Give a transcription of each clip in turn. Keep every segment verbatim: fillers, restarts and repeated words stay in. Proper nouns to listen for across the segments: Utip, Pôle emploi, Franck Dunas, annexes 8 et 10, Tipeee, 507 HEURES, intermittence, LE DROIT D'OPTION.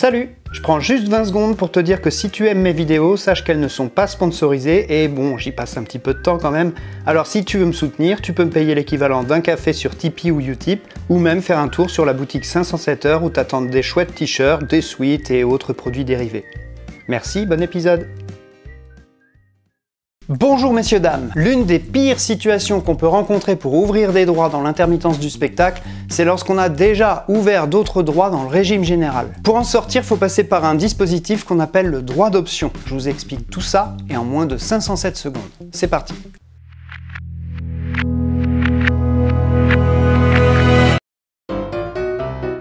Salut! Je prends juste vingt secondes pour te dire que si tu aimes mes vidéos, sache qu'elles ne sont pas sponsorisées et bon, j'y passe un petit peu de temps quand même. Alors si tu veux me soutenir, tu peux me payer l'équivalent d'un café sur Tipeee ou Utip ou même faire un tour sur la boutique cinq cent sept heures où t'attendent des chouettes t-shirts, des suites et autres produits dérivés. Merci, bon épisode! Bonjour messieurs dames, l'une des pires situations qu'on peut rencontrer pour ouvrir des droits dans l'intermittence du spectacle, c'est lorsqu'on a déjà ouvert d'autres droits dans le régime général. Pour en sortir, faut passer par un dispositif qu'on appelle le droit d'option. Je vous explique tout ça et en moins de cinq cent sept secondes. C'est parti.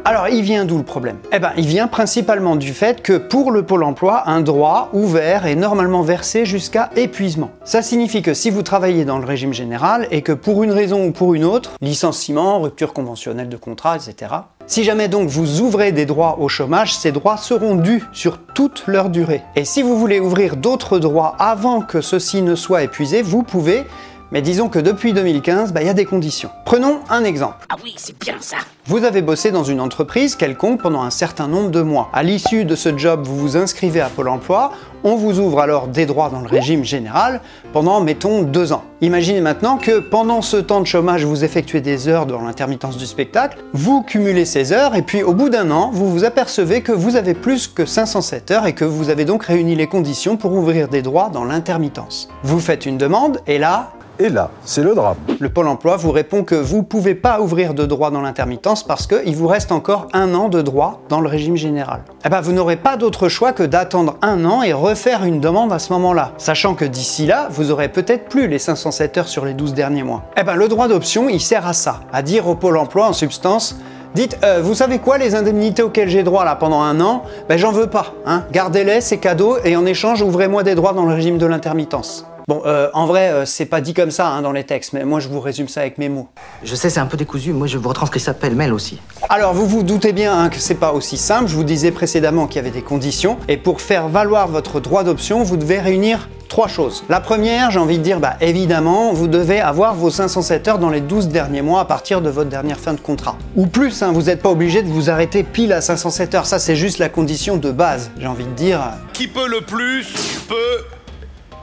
Alors, il vient d'où le problème? Eh ben, il vient principalement du fait que pour le Pôle emploi, un droit ouvert est normalement versé jusqu'à épuisement. Ça signifie que si vous travaillez dans le régime général et que pour une raison ou pour une autre, licenciement, rupture conventionnelle de contrat, et cetera, si jamais donc vous ouvrez des droits au chômage, ces droits seront dus sur toute leur durée. Et si vous voulez ouvrir d'autres droits avant que ceux-ci ne soient épuisés, vous pouvez... Mais disons que depuis deux mille quinze, bah, y a des conditions. Prenons un exemple. Ah oui, c'est bien ça. Vous avez bossé dans une entreprise quelconque pendant un certain nombre de mois. À l'issue de ce job, vous vous inscrivez à Pôle emploi. On vous ouvre alors des droits dans le régime général pendant, mettons, deux ans. Imaginez maintenant que pendant ce temps de chômage, vous effectuez des heures dans l'intermittence du spectacle, vous cumulez ces heures et puis au bout d'un an, vous vous apercevez que vous avez plus que cinq cent sept heures et que vous avez donc réuni les conditions pour ouvrir des droits dans l'intermittence. Vous faites une demande et là... Et là, c'est le drame. Le Pôle emploi vous répond que vous ne pouvez pas ouvrir de droits dans l'intermittence parce qu'il vous reste encore un an de droits dans le régime général. Eh ben, vous n'aurez pas d'autre choix que d'attendre un an et refaire une demande à ce moment-là, sachant que d'ici là, vous aurez peut-être plus les cinq cent sept heures sur les douze derniers mois. Eh ben, le droit d'option, il sert à ça, à dire au Pôle emploi en substance... Dites, euh, vous savez quoi, les indemnités auxquelles j'ai droit là pendant un an, ben j'en veux pas, hein. Gardez-les, c'est cadeau, et en échange, ouvrez-moi des droits dans le régime de l'intermittence. Bon, euh, en vrai, euh, c'est pas dit comme ça hein, dans les textes, mais moi je vous résume ça avec mes mots. Je sais, c'est un peu décousu, moi je vous retranscris ça pêle-mêle aussi. Alors, vous vous doutez bien hein, que c'est pas aussi simple, je vous disais précédemment qu'il y avait des conditions, et pour faire valoir votre droit d'option, vous devez réunir trois choses. La première, j'ai envie de dire, bah évidemment, vous devez avoir vos cinq cent sept heures dans les douze derniers mois à partir de votre dernière fin de contrat. Ou plus, hein, vous n'êtes pas obligé de vous arrêter pile à cinq cent sept heures, ça c'est juste la condition de base, j'ai envie de dire. Qui peut le plus, peut...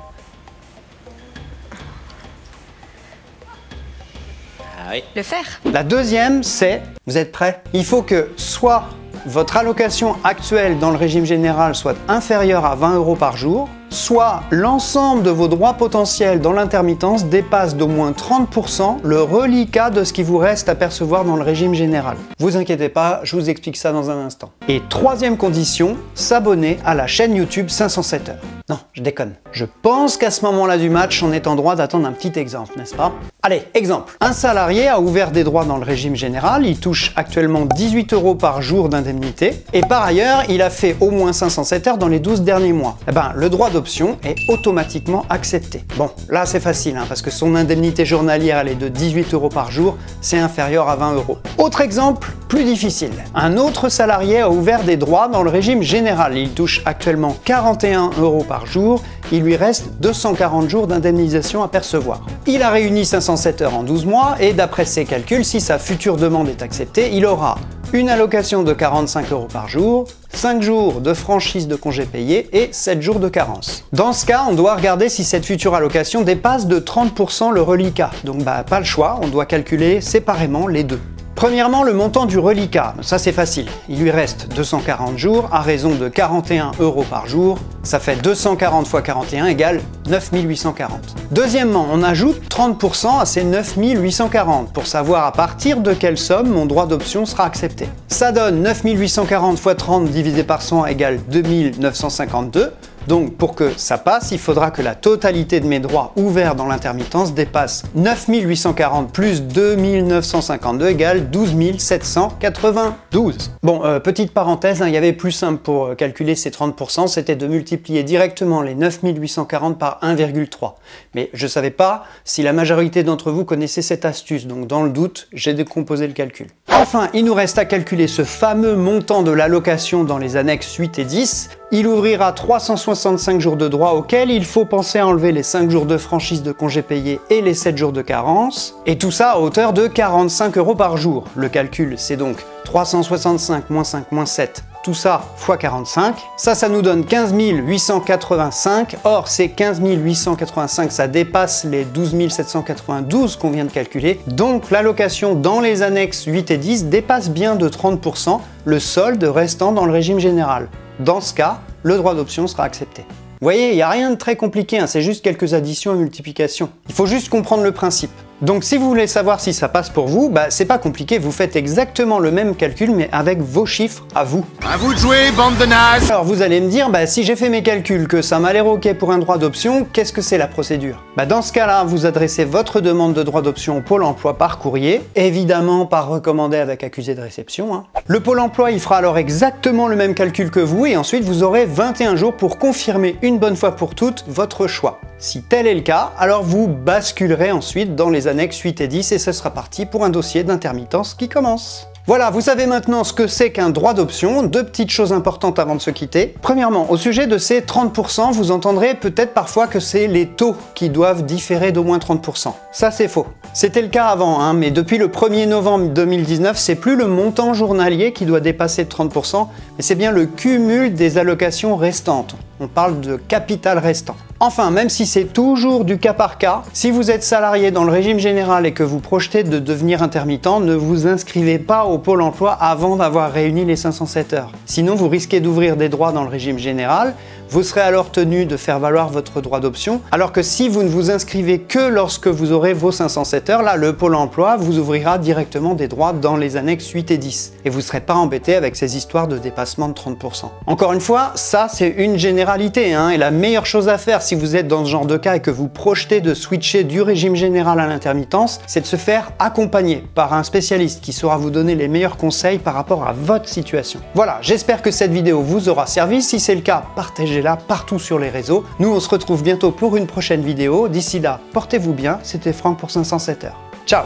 Ah oui. Le faire. La deuxième, c'est, vous êtes prêts? Il faut que soit votre allocation actuelle dans le régime général soit inférieure à vingt euros par jour, soit l'ensemble de vos droits potentiels dans l'intermittence dépasse d'au moins trente pour cent le reliquat de ce qui vous reste à percevoir dans le régime général. Vous inquiétez pas, je vous explique ça dans un instant. Et troisième condition, s'abonner à la chaîne YouTube cinq cent sept heures. Non, je déconne. Je pense qu'à ce moment-là du match, on est en droit d'attendre un petit exemple, n'est-ce pas? Allez, exemple. Un salarié a ouvert des droits dans le régime général, il touche actuellement dix-huit euros par jour d'indemnité, et par ailleurs, il a fait au moins cinq cent sept heures dans les douze derniers mois. Eh ben, le droit de L'option est automatiquement acceptée. Bon, là c'est facile, hein, parce que son indemnité journalière elle est de dix-huit euros par jour, c'est inférieur à vingt euros. Autre exemple, plus difficile. Un autre salarié a ouvert des droits dans le régime général. Il touche actuellement quarante et un euros par jour, il lui reste deux cent quarante jours d'indemnisation à percevoir. Il a réuni cinq cent sept heures en douze mois, et d'après ses calculs, si sa future demande est acceptée, il aura une allocation de quarante-cinq euros par jour, cinq jours de franchise de congés payés et sept jours de carence. Dans ce cas, on doit regarder si cette future allocation dépasse de trente pour cent le reliquat. Donc bah pas le choix, on doit calculer séparément les deux. Premièrement, le montant du reliquat, ça c'est facile. Il lui reste deux cent quarante jours à raison de quarante et un euros par jour. Ça fait deux cent quarante fois quarante et un égale neuf mille huit cent quarante. Deuxièmement, on ajoute trente pour cent à ces neuf mille huit cent quarante pour savoir à partir de quelle somme mon droit d'option sera accepté. Ça donne neuf mille huit cent quarante fois trente divisé par cent égale deux mille neuf cent cinquante-deux. Donc pour que ça passe, il faudra que la totalité de mes droits ouverts dans l'intermittence dépasse neuf mille huit cent quarante plus deux mille neuf cent cinquante-deux égale douze mille sept cent quatre-vingt-douze. Bon, euh, petite parenthèse, hein, il y avait plus simple pour calculer ces trente pour cent, c'était de multiplier directement les neuf mille huit cent quarante par un virgule trois. Mais je ne savais pas si la majorité d'entre vous connaissait cette astuce, donc dans le doute, j'ai décomposé le calcul. Enfin, il nous reste à calculer ce fameux montant de l'allocation dans les annexes huit et dix. Il ouvrira trois cent soixante-cinq jours de droit auxquels il faut penser à enlever les cinq jours de franchise de congés payés et les sept jours de carence, et tout ça à hauteur de quarante-cinq euros par jour. Le calcul, c'est donc trois cent soixante-cinq moins cinq moins sept, tout ça fois quarante-cinq. Ça, ça nous donne quinze mille huit cent quatre-vingt-cinq. Or, ces quinze mille huit cent quatre-vingt-cinq, ça dépasse les douze mille sept cent quatre-vingt-douze qu'on vient de calculer. Donc, l'allocation dans les annexes huit et dix dépasse bien de trente pour cent le solde restant dans le régime général. Dans ce cas, le droit d'option sera accepté. Vous voyez, il n'y a rien de très compliqué, hein, c'est juste quelques additions et multiplications. Il faut juste comprendre le principe. Donc si vous voulez savoir si ça passe pour vous, bah c'est pas compliqué, vous faites exactement le même calcul mais avec vos chiffres à vous. À vous de jouer, bande de nazes. Alors vous allez me dire, bah si j'ai fait mes calculs, que ça m'a l'air ok pour un droit d'option, qu'est-ce que c'est la procédure? Bah dans ce cas-là, vous adressez votre demande de droit d'option au Pôle emploi par courrier, évidemment par recommandé avec accusé de réception. Hein. Le Pôle emploi, il fera alors exactement le même calcul que vous et ensuite vous aurez vingt et un jours pour confirmer une bonne fois pour toutes votre choix. Si tel est le cas, alors vous basculerez ensuite dans les annexes huit et dix et ce sera parti pour un dossier d'intermittence qui commence. Voilà, vous savez maintenant ce que c'est qu'un droit d'option. Deux petites choses importantes avant de se quitter. Premièrement, au sujet de ces trente pour cent, vous entendrez peut-être parfois que c'est les taux qui doivent différer d'au moins trente pour cent. Ça, c'est faux. C'était le cas avant, hein, mais depuis le premier novembre deux mille dix-neuf, c'est plus le montant journalier qui doit dépasser trente pour cent, mais c'est bien le cumul des allocations restantes. On parle de capital restant. Enfin, même si c'est toujours du cas par cas, si vous êtes salarié dans le régime général et que vous projetez de devenir intermittent, ne vous inscrivez pas au Pôle emploi avant d'avoir réuni les cinq cent sept heures. Sinon, vous risquez d'ouvrir des droits dans le régime général, vous serez alors tenu de faire valoir votre droit d'option, alors que si vous ne vous inscrivez que lorsque vous aurez vos cinq cent sept heures, là, le Pôle emploi vous ouvrira directement des droits dans les annexes huit et dix, et vous ne serez pas embêté avec ces histoires de dépassement de trente pour cent. Encore une fois, ça, c'est une généralité. Hein, et la meilleure chose à faire si vous êtes dans ce genre de cas et que vous projetez de switcher du régime général à l'intermittence, c'est de se faire accompagner par un spécialiste qui saura vous donner les meilleurs conseils par rapport à votre situation. Voilà, j'espère que cette vidéo vous aura servi. Si c'est le cas, partagez-la partout sur les réseaux. Nous, on se retrouve bientôt pour une prochaine vidéo. D'ici là, portez-vous bien. C'était Franck pour cinq cent sept heures. Ciao!